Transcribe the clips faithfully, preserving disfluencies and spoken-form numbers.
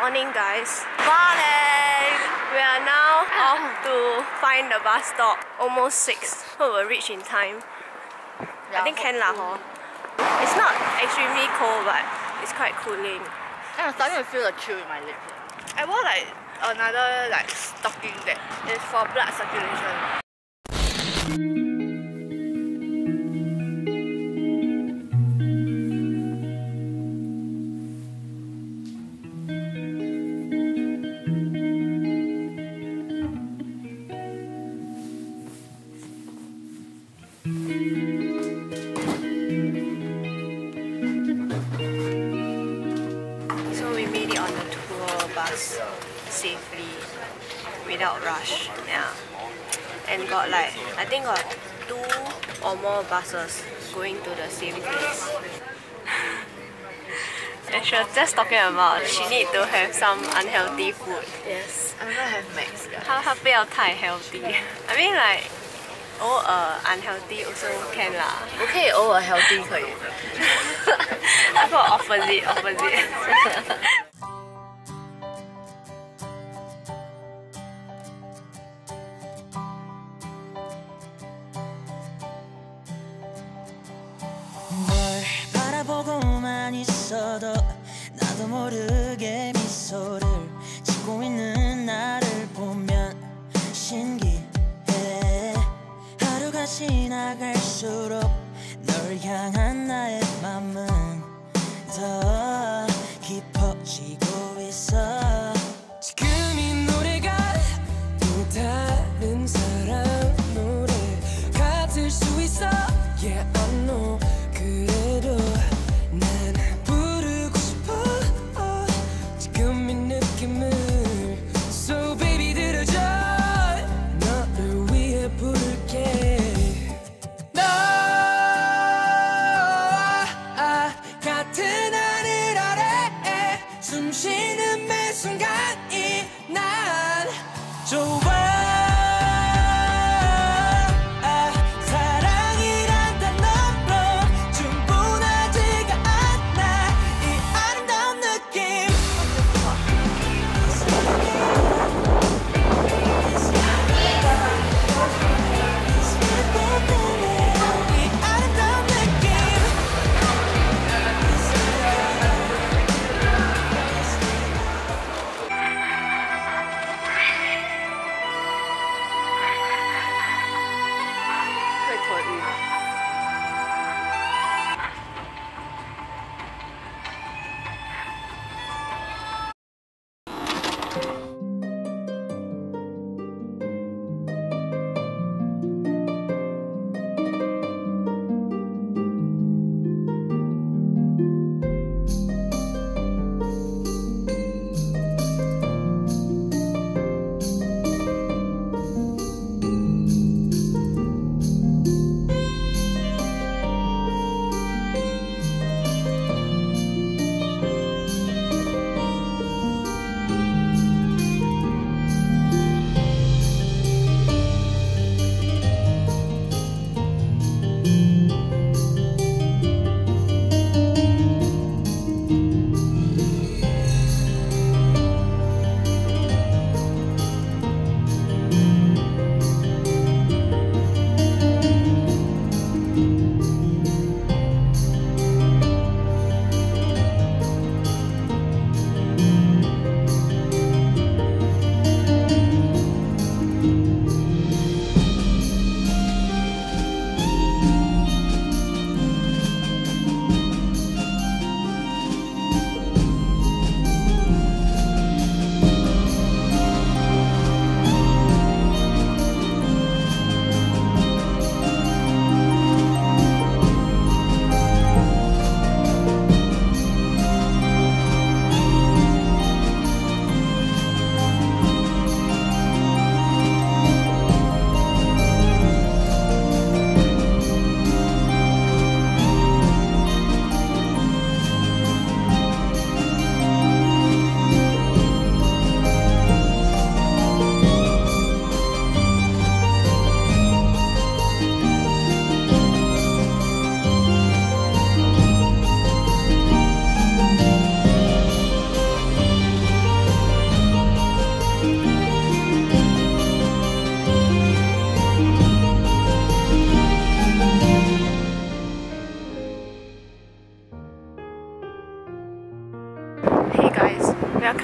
morning, guys. Morning! We are now off to find the bus stop. Almost six, so we'll reach in time. Yeah, I think can lah. It's not extremely cold, but it's quite cooling. I'm starting to feel the chill in my lips. I wore like another like stocking that is for blood circulation. So we made it on the tour bus safely, without rush, yeah. And got like, I think got two or more buses going to the same place. And she was just talking about she need to have some unhealthy food. Yes, I'm gonna have Max, guys. Her not too healthy. I mean like, all uh, unhealthy also can lah. Okay, all uh, healthy can. I thought opposite, opposite. 나도 모르게 미소를 짓고 있는 나를 보면 신기해. 하루가 지나갈수록 널 향한 나의 맘은 더 깊어지고 있어. 지금 이 노래가 또 다른 사람 노래 같을 수 있어. Yeah, I know. 그래도 No!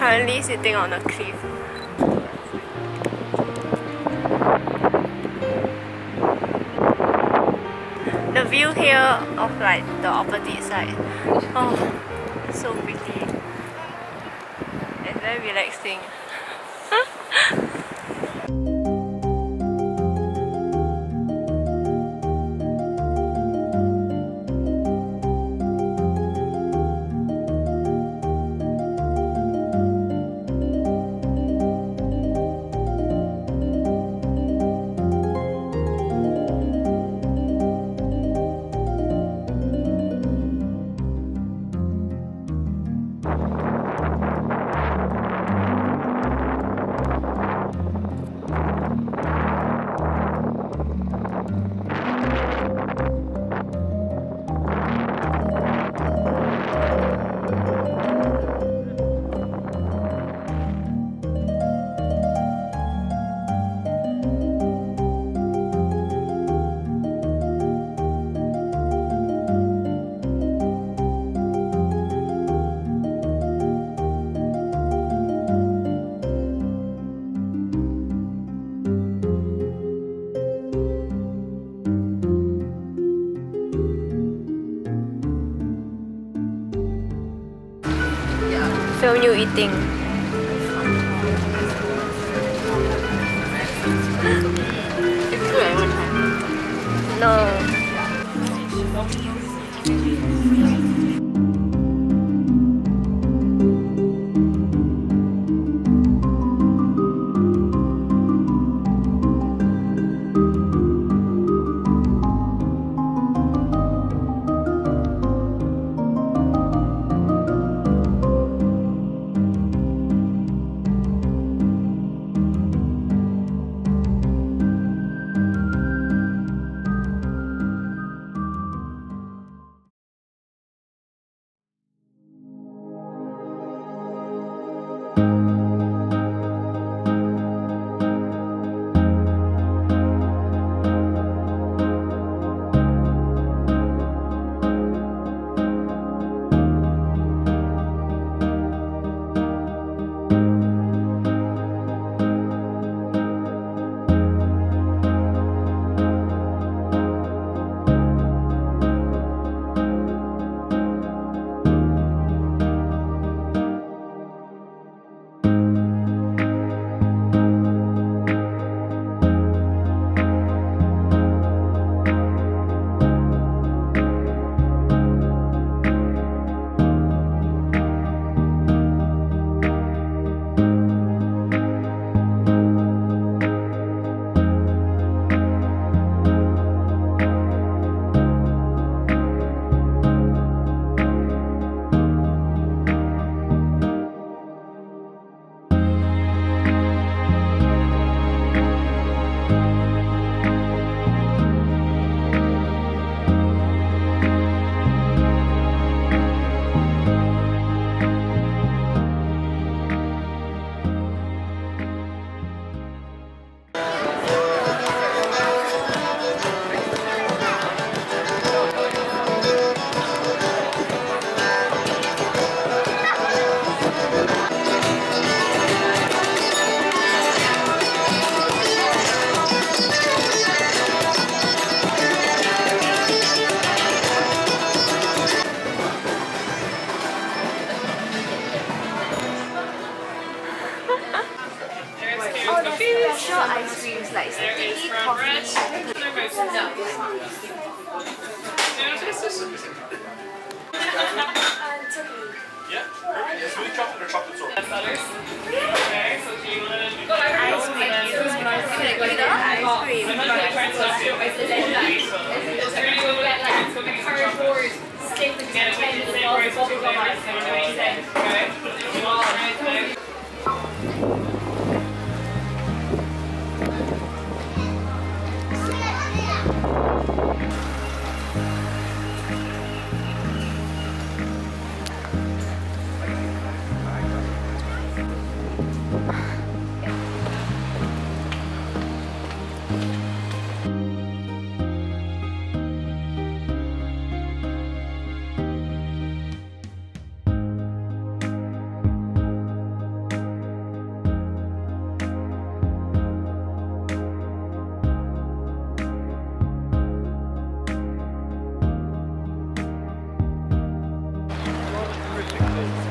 currently sitting on a cliff. The view here of like the opposite side, oh, so pretty and very relaxing. Film you eating. No. Ice creams like sticky coffee. Yeah. Sweet chocolate or chocolate syrup. Okay, so do you want to do ice cream? Ice cream. Cliffs.